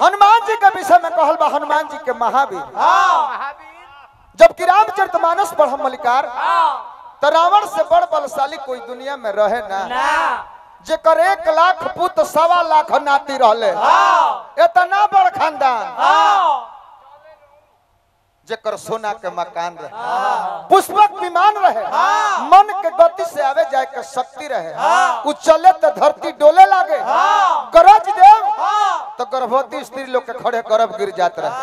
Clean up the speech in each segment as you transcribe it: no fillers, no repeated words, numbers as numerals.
हनुमान जी के विषय में कहल बा हनुमान जी के महावीर। जबकि रामचरितमानस पर हम मलिकार तो रावण से बड़ बलशाली कोई दुनिया में रहे ना। जेकर 1 लाख पुत 1.25 लाख नाती रहले, इतना बड़ खानदान, जेकर सोना के मकान रहे, पुष्पक विमान रहे, मन के गति से आवे जाए के शक्ति रहे, उचले तो धरती डोले लागे, गरज देव तो गर्भवती स्त्री लोग के खड़े गर्भ गिर जात रहे।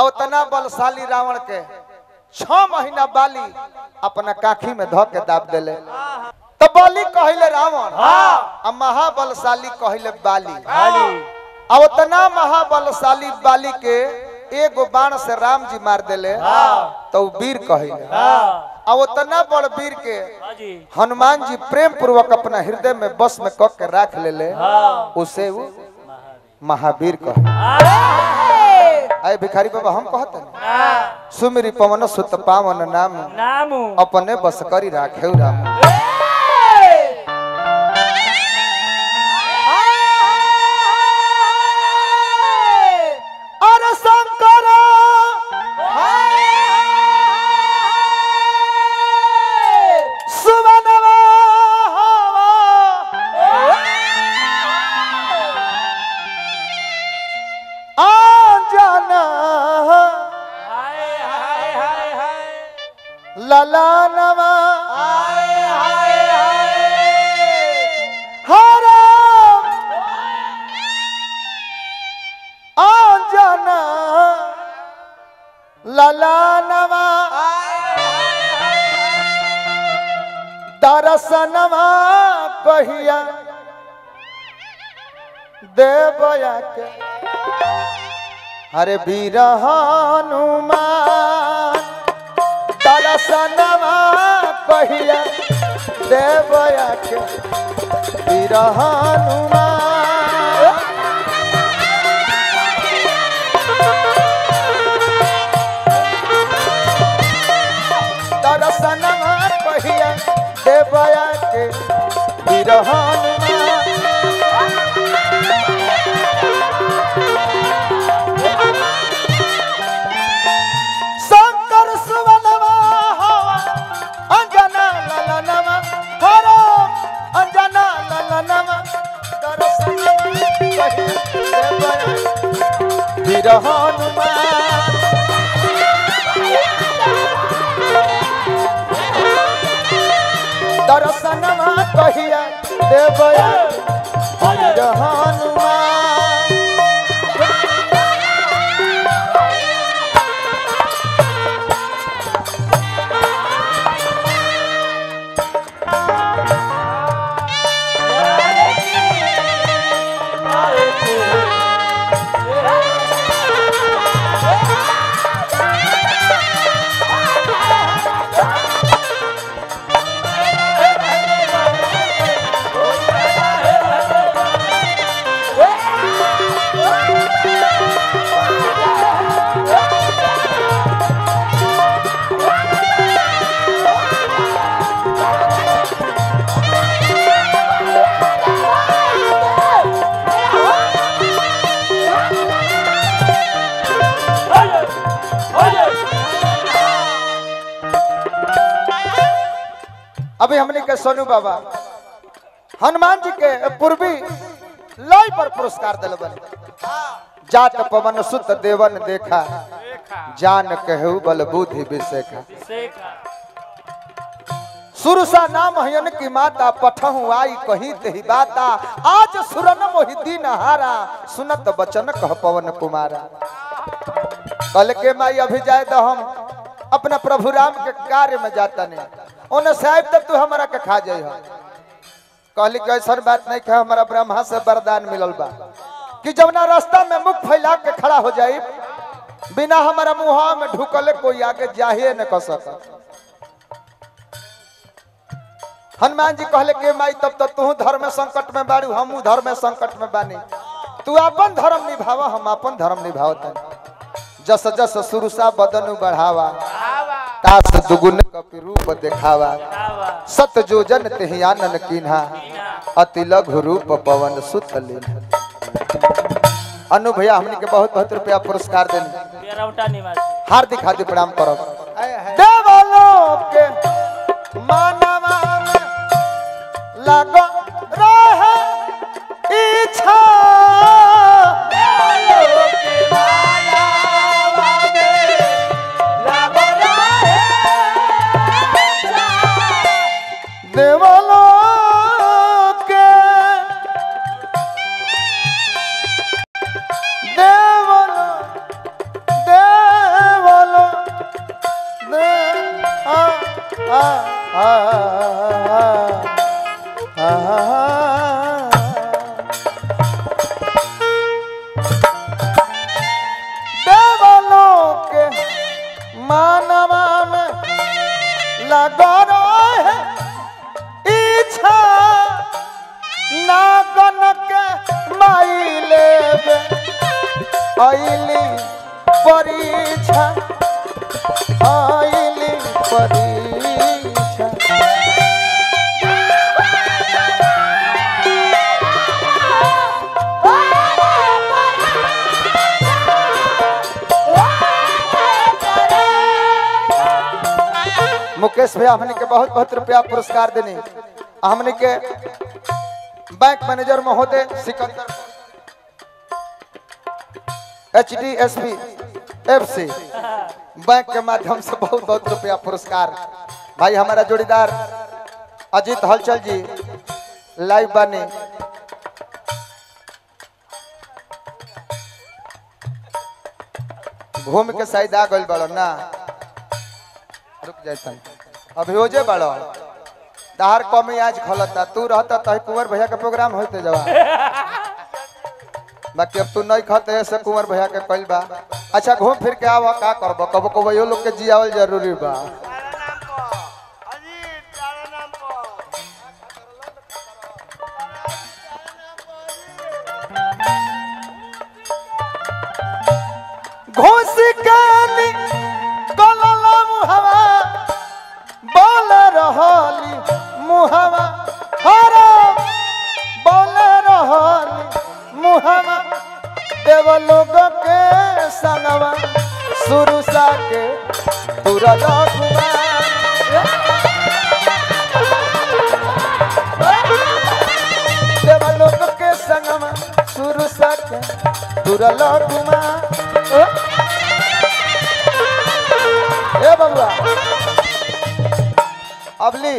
और तना बलशाली रावण के 6 महीना बाली अपना काखी में धो के दाब देले तो बलि कहले रावण, और महाबलशाली कहले बाली। और तना महाबलशाली बाली के 1 बाण से राम जी मार देले तो वीर कहिले। और उतना बड़ वीर के हनुमान जी प्रेम पूर्वक अपना हृदय में बस में कक के राख लेले, उसे वो महावीर कहे। भिखारी बाबा हम कहते हैं सुमिरी पवन सुत पावन नाम, अपने बस करी राखे राम। दरसनवा कहिया देवया के, अरे वीर हनुमान दरसनवा कहिया देवया के, वीर हनुमान दरसनवा कहिया देवया के, वीर हनुमान शंकर सुवनवा हवा अंजना ललनवा, हराम अंजना ललनवा दरसनवा कहिया देवया के, वीर हनुमान। दरसनवा कहिया देवया वीर हनुमान, अभी हमने के सोनू बाबा हनुमान जी के पूर्वी लय पर पुरस्कार दिल बल। जात पवन सुत देवन देखा, जान कहू बल बुद्धि विशेखा। सुरुसा नाम हयन की माता, पठहु आई कहीं तही बाता। आज सुरन मोहि नहारा, सुनत बचन कह पवन कुमारा। कल के माई अभी जाए तो हम अपना प्रभु राम के कार्य में जाता नहीं, ओने साहब तब तू हमारा के खा जाए। कहली कैसन बात नहीं खा, हमारा ब्रह्मा से वरदान मिलल बा कि जब ना रास्ता में मुख फैला के खड़ा हो जाए, बिना हमारा मुहा में ढुकले कोई आगे जाहे न कर सका। हनुमान जी कहले के माई तब तो तू धर्म संकट में बाड़ू, हमू धर्म संकट में बानी। तू अपन धर्म निभाव, हम अपन धर्म निभावते। जस जस सुरुसा बदनु बढ़ावा, तास दुगुन कपि रूप देखावा। सत जोजन तेहि आनन कीन्हा, अति लघु रूप पवन सुत लीन्हा। अनु भैया हमने के बहुत बहुत रुपया पुरस्कार देने हार्दिक हार्दिक प्रणाम करब। देवलोक के मानवा में लागो रहे इच्छा मुकेश भैया हमने के बहुत बहुत रुपया पुरस्कार देने हमने के बैंक मैनेजर महोदय सिकंदर HDSB FC बैंक के माध्यम से बहुत बहुत रुपया पुरस्कार। भाई हमारा जोड़ीदार अजीत हलचल जी लाइव बने घूम के शायद आ गए बड़ो ना रुक जाता अभियोजे बड़ो दाहर कमी आज खलता तू रहता तो कुंवर भैया के प्रोग्राम होते जवा बाकी अब तू नहीं खते से कुंवर भैया के कल बा। अच्छा घूम फिर के आवा का करब कबो कबो यो लोग के जियावल जरूरी बा। देवलोगों के सनवा सुरुसा के पूरा घुमा देवलोगों के सनवा सुरुसा के पूरा घुमा। ए बबुआ अबली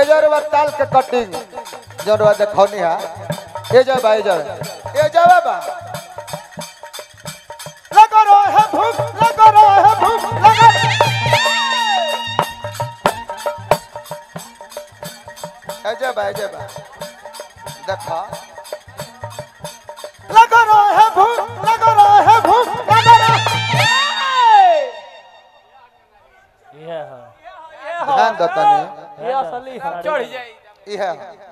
ए जरवा ताल के कटिंग जरवा देखौनी हा ए जा भाई जा ए जा बाबा लगा रहा भूख लगा अजय भाई देखा लगा रहा भूख लगा रहा ये ध्यान दता नहीं ये असली है चढ़ जाए ये